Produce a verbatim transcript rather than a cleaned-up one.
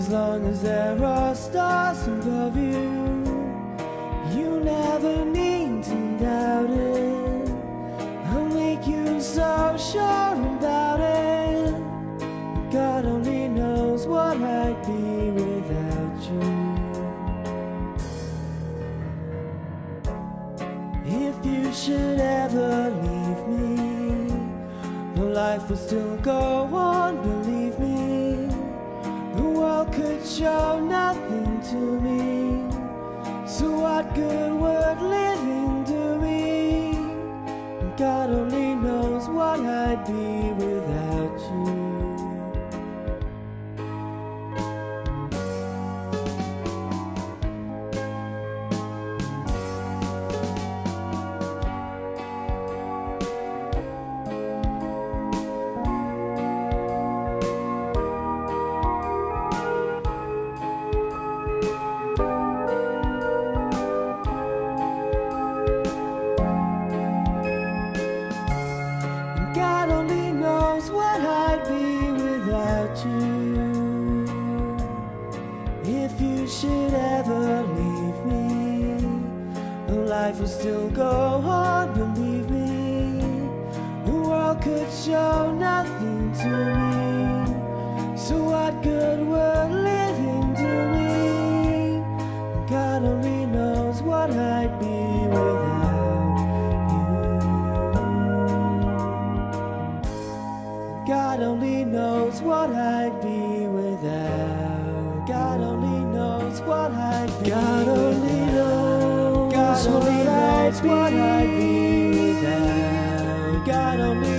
as long as there are stars above you, you never need to doubt it. I'll make you so sure about it. God only knows what I'd be without you. If you should ever leave me, the life will still go on, believe me. The world could show nothing to me, so what good would living do me? God only knows what I'd be without you. If you should ever leave me, life will still go on, believe me. The world could show nothing to me, so what good would living do me? God only knows what I'd be without you. God only knows what I'd be without you. God only knows what I'd be. God only knows. God only knows what I'd be without. God only.